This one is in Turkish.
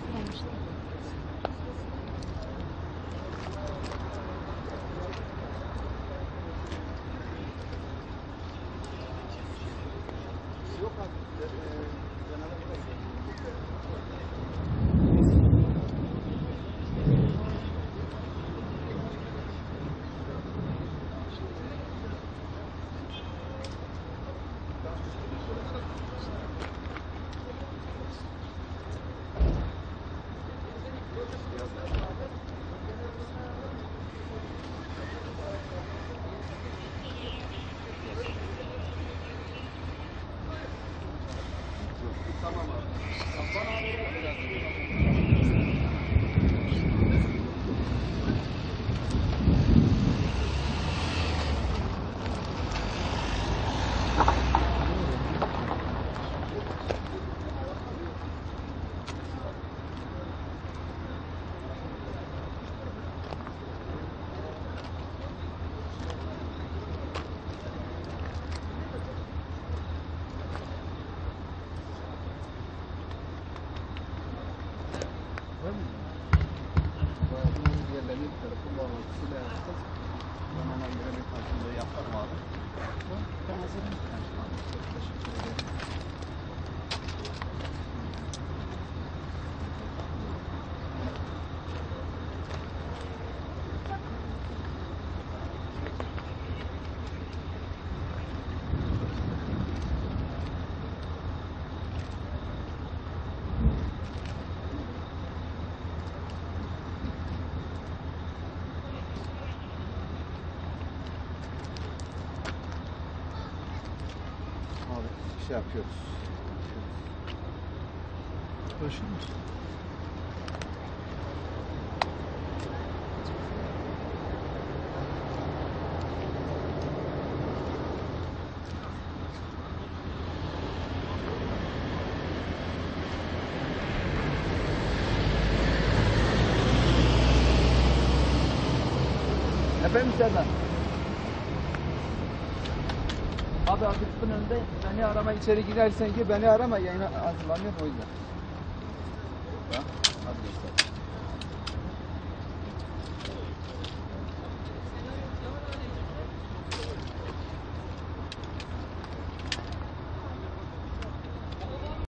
Давайте конечно. Şey yapıyoruz. Başlıyor musun? Efendim Serdar. Abi Akıt'ın önünde beni arama, içeri girersen ki beni arama, yayına hazırlanıyor o yüzden. Hadi göster.